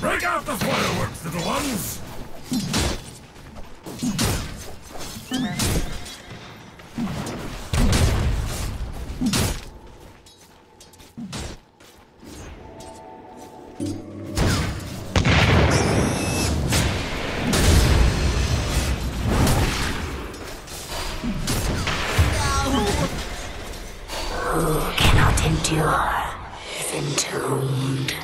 Break out the fireworks, little ones! Who cannot endure is entombed.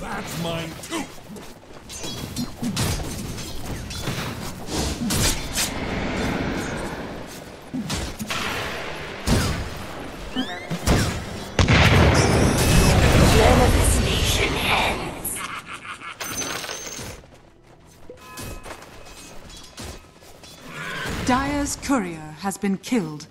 That's mine too! Dire's courier has been killed.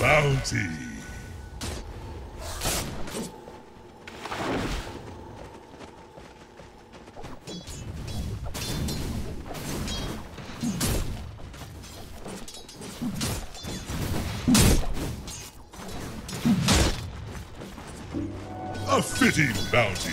bounty. A fitting bounty.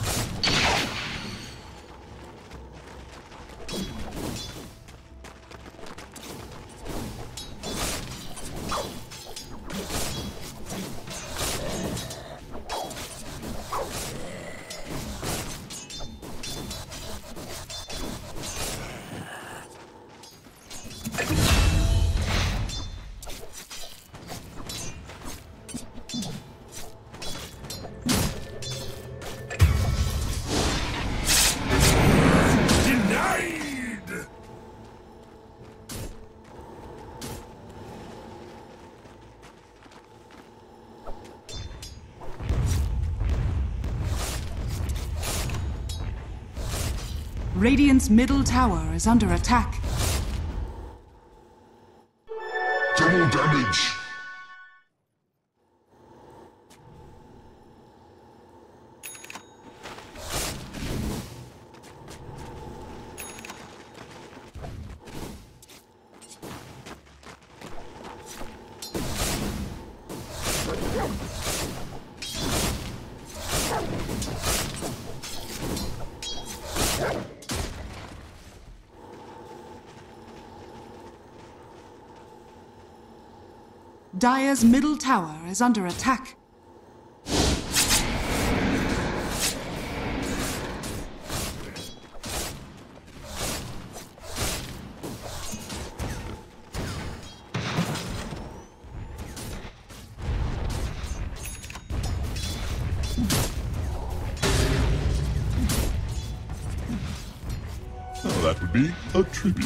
Radiant's middle tower is under attack. Double damage! Dire's middle tower is under attack. Well, that would be a tribute.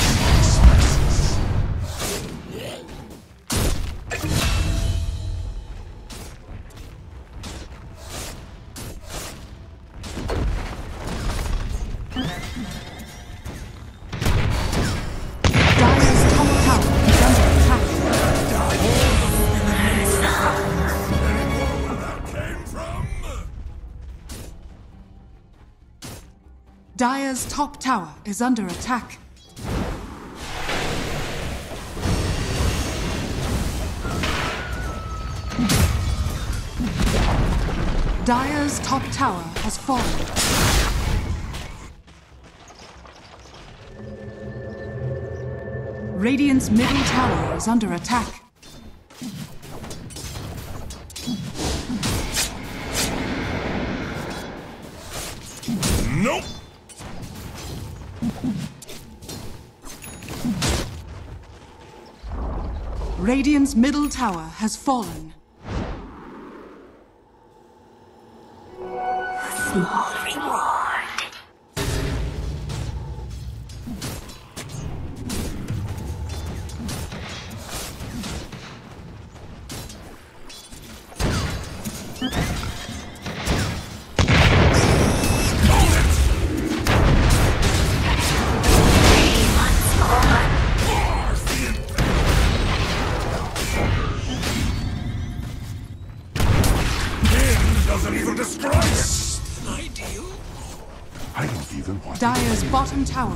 Dire's top tower is under attack. Dire's top tower has fallen. Radiant's middle tower is under attack. Nope. Radiant's middle tower has fallen. Small reward. I don't even want to. Dire's bottom tower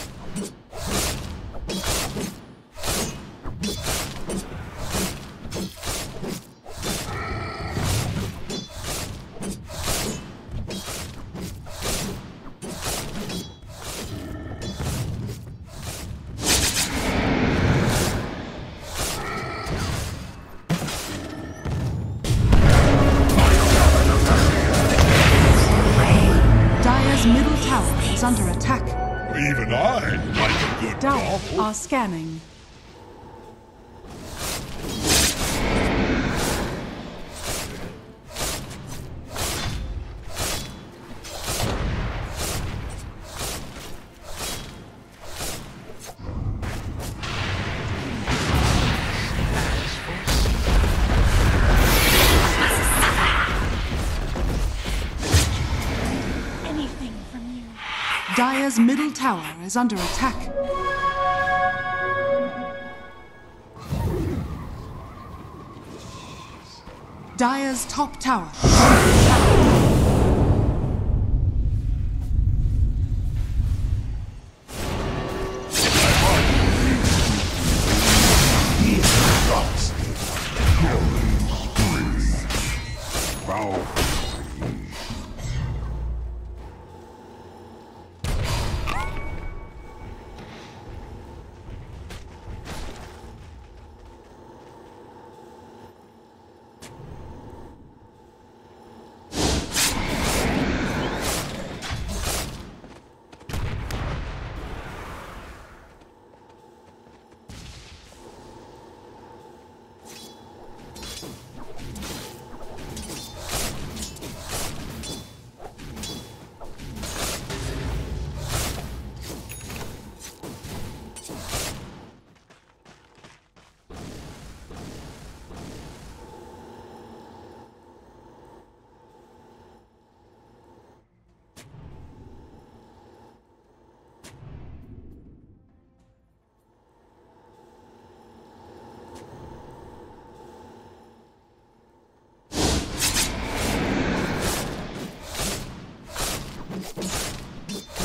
Are scanning. Anything from you. Dire's middle tower is under attack. Dire's top tower.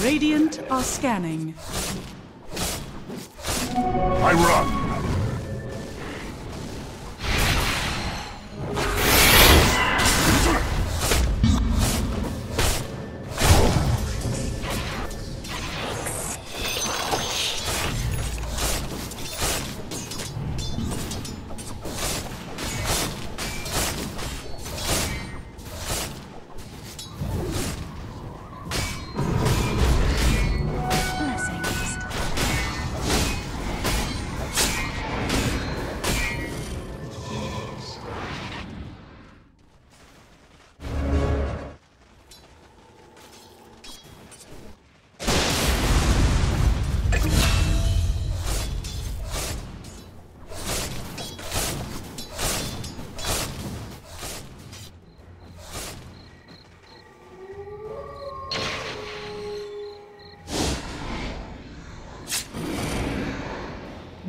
Radiant are scanning. I run.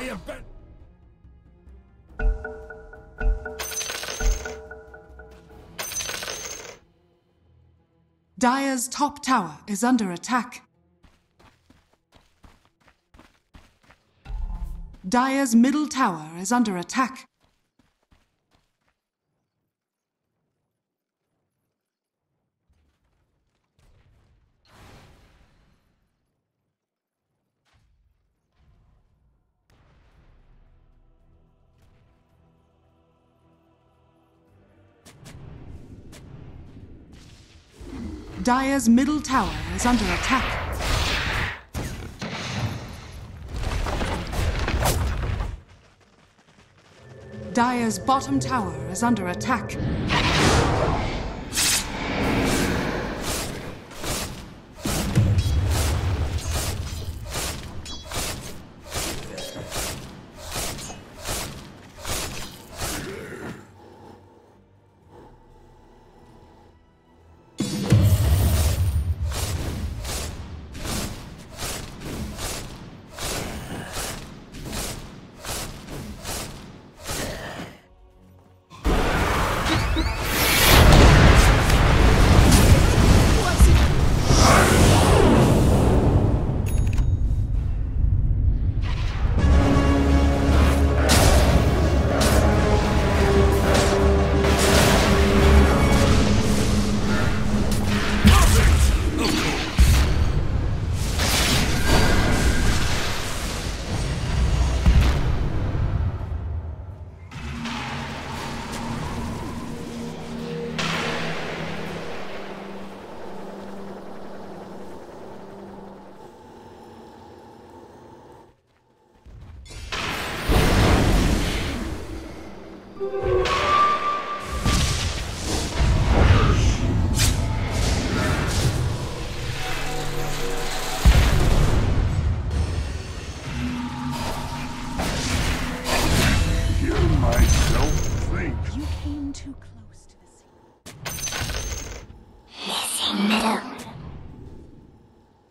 I am bent. Dire's top tower is under attack. Dire's middle tower is under attack. Dire's middle tower is under attack. Dire's bottom tower is under attack.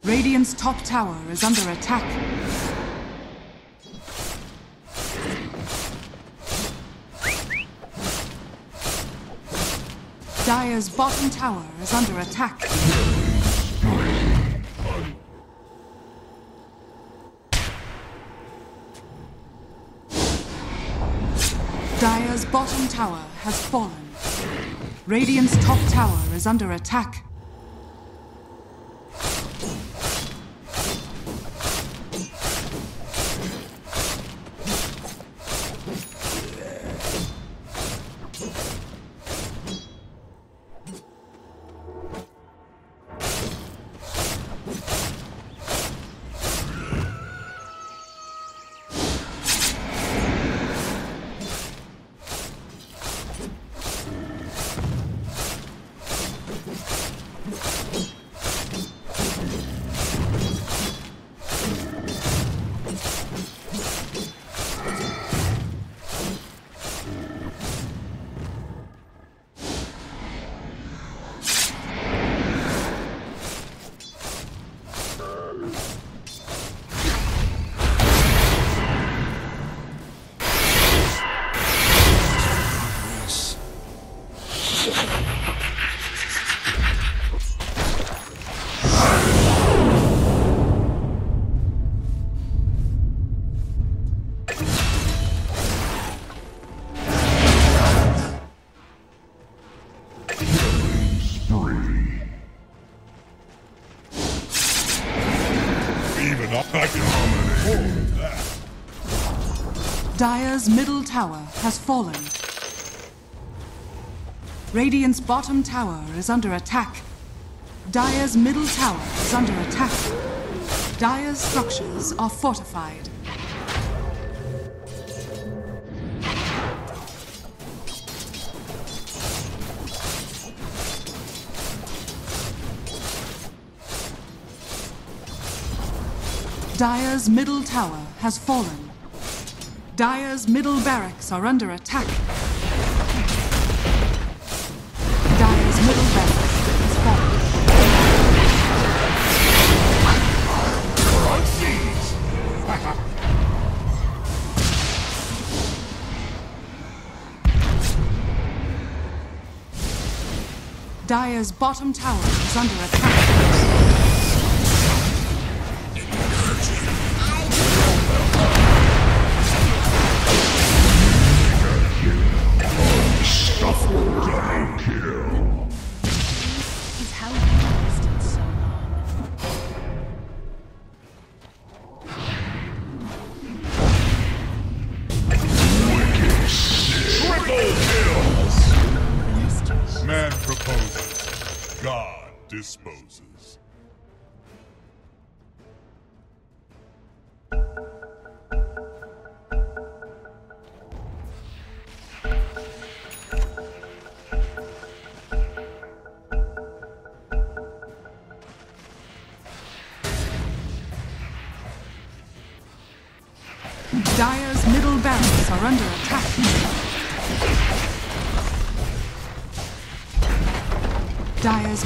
Radiant's top tower is under attack. Dire's bottom tower is under attack. Dire's bottom tower has fallen. Radiant's top tower is under attack. Dire's middle tower has fallen. Radiant's bottom tower is under attack. Dire's middle tower is under attack. Dire's structures are fortified. Dire's middle tower has fallen. Dire's middle barracks are under attack. Dire's middle barracks is falling. Dire's bottom tower is under attack. Is how you lasted so long. Wicked sick. Triple kill! Man proposes, God disposes. Dire's middle barracks are under attack. Dire's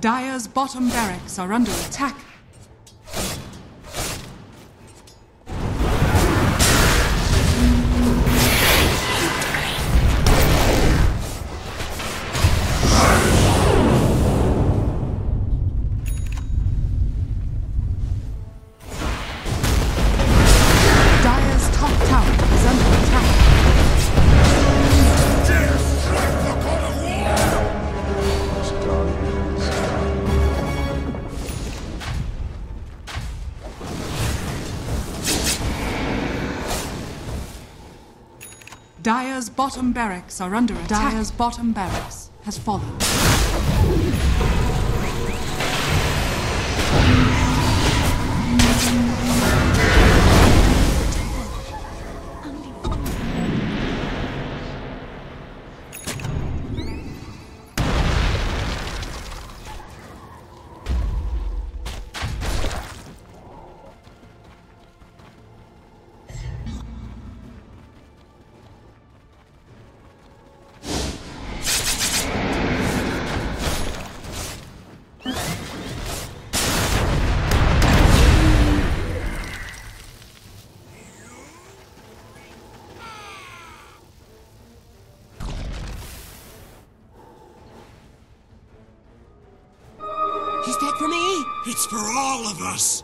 Dire's bottom barracks are under attack. Dire's bottom barracks are under attack. Dire's bottom barracks has fallen. Is that for me? It's for all of us!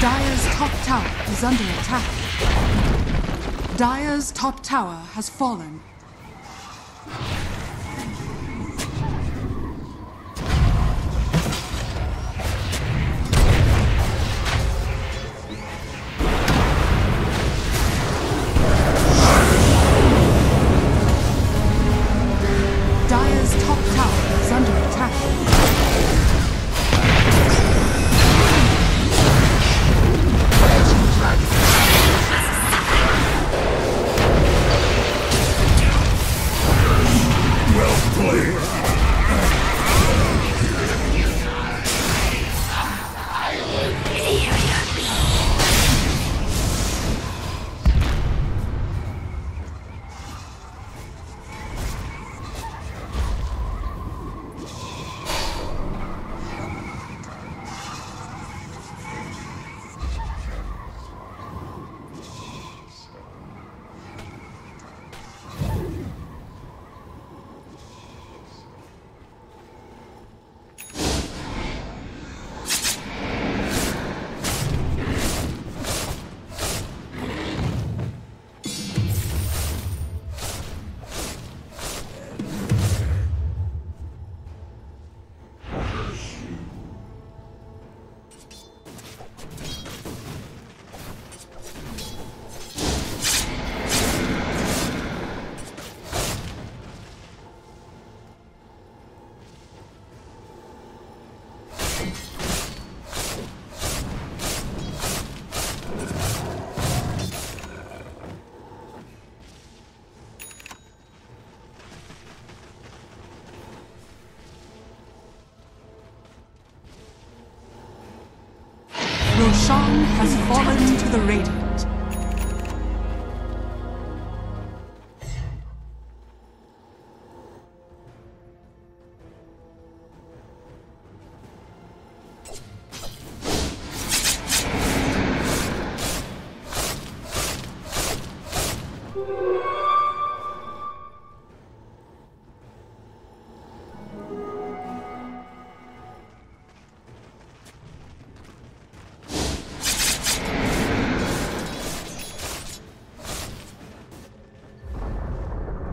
Dire's top tower is under attack. Dire's top tower has fallen. Dire's top tower is under attack. Shan has fallen to the Radiant.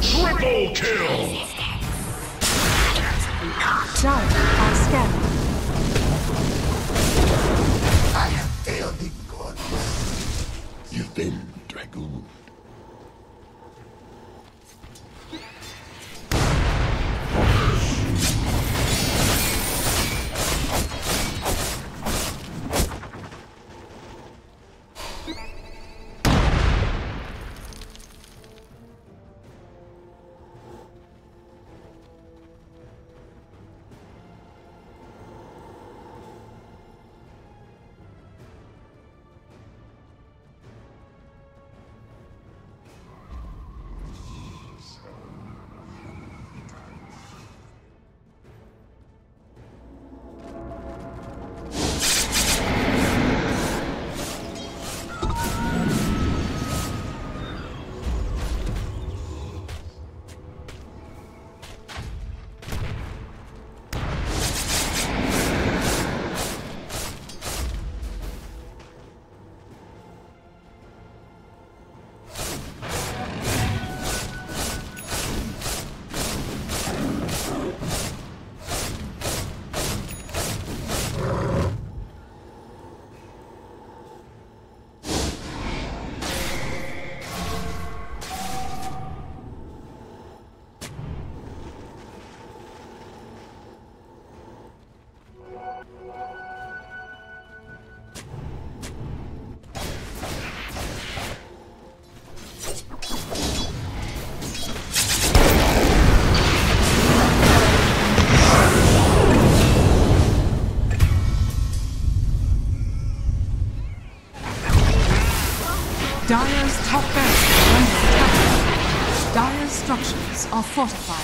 Triple kill! Dire are scattered. I have failed the god. You've been dragooned. Dire's top barracks are under attack. Dire's structures are fortified.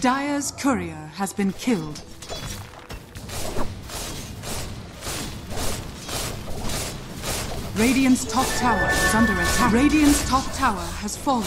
Dire's courier has been killed. Radiant's top tower is under attack. Radiant's top tower has fallen.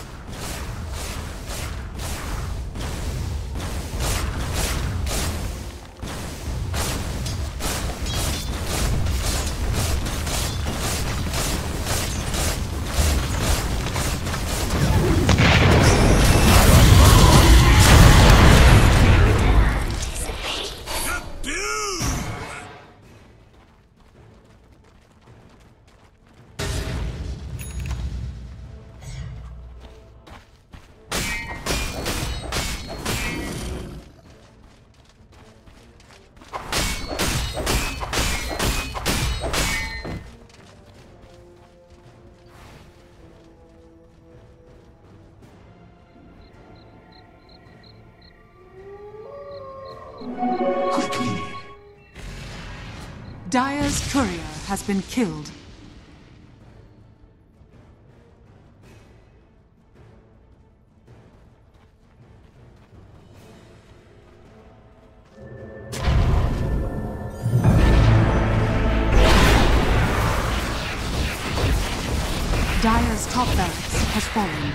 Dire's courier has been killed. Dire's top barracks has fallen.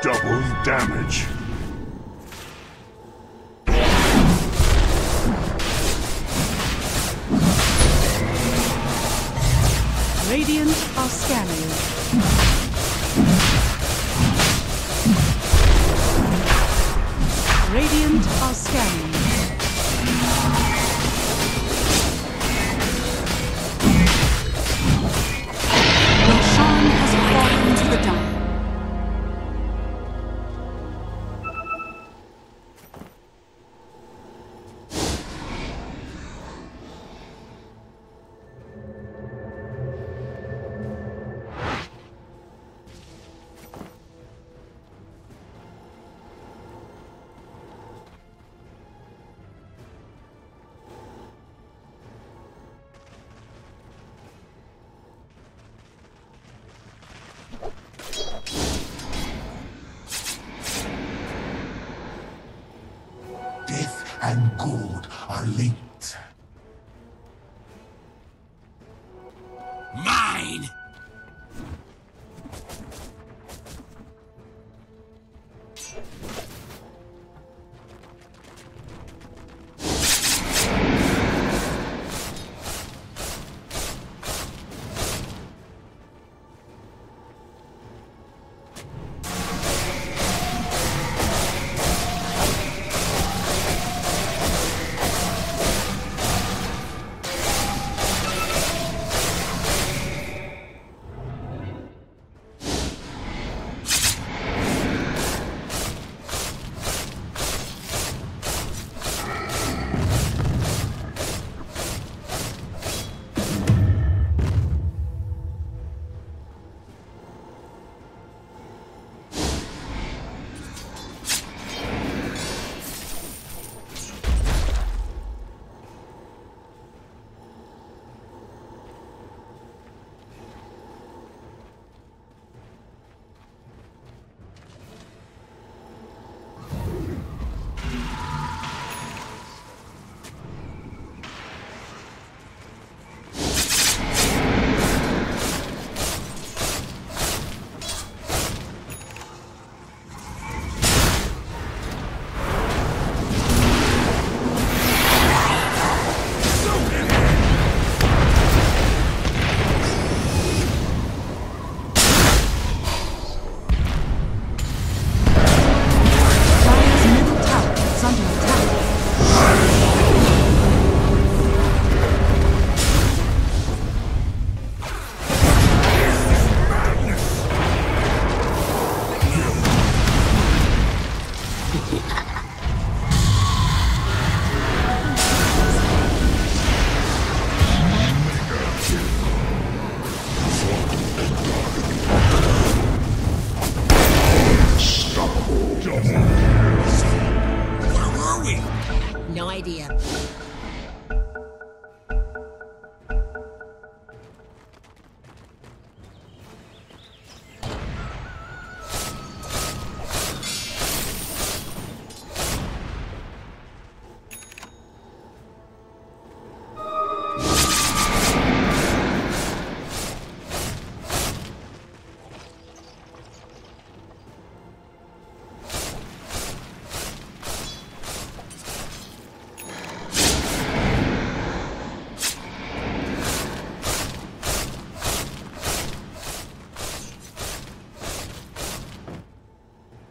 Double damage. Radiant are scanning. Radiant are scanning. Roshan has fallen to the dark. And gold are linked. Mine!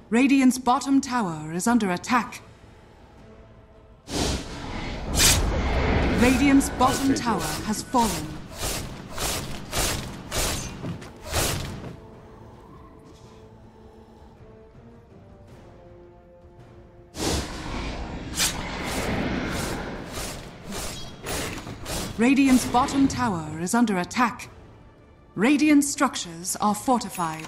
Radiant's bottom tower is under attack. Radiant's bottom tower has fallen. Radiant's bottom tower is under attack. Radiant structures are fortified.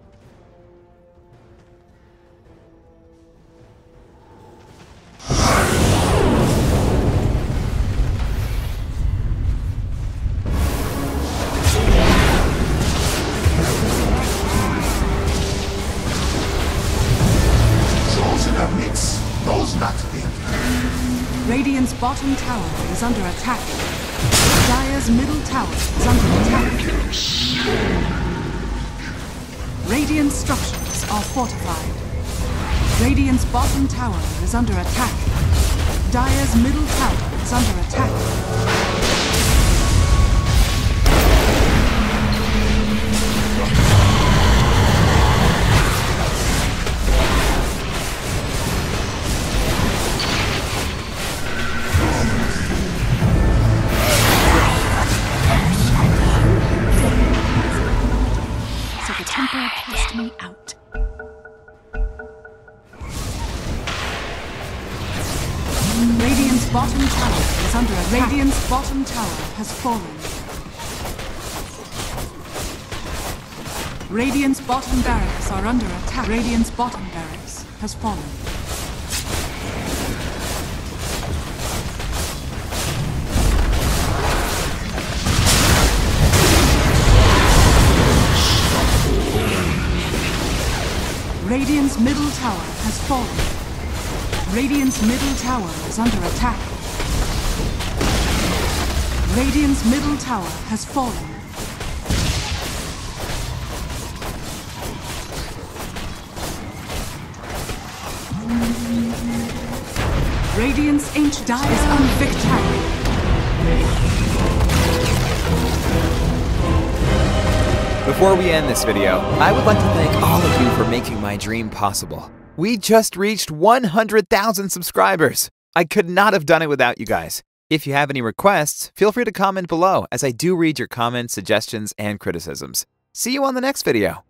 Radiant's bottom tower is under attack. Dire's middle tower is under attack. Radiant structures are fortified. Radiant's bottom tower is under attack. Dire's middle tower is under attack. Bottom tower is under attack. Radiant's bottom tower has fallen. Radiant's bottom barracks are under attack. Radiant's bottom barracks has fallen. Radiant's middle tower has fallen. Radiant's middle tower is under attack. Radiant's middle tower has fallen. Radiant's ancient die is under attack. Before we end this video, I would like to thank all of you for making my dream possible. We just reached 100,000 subscribers! I could not have done it without you guys. If you have any requests, feel free to comment below, as I do read your comments, suggestions, and criticisms. See you on the next video!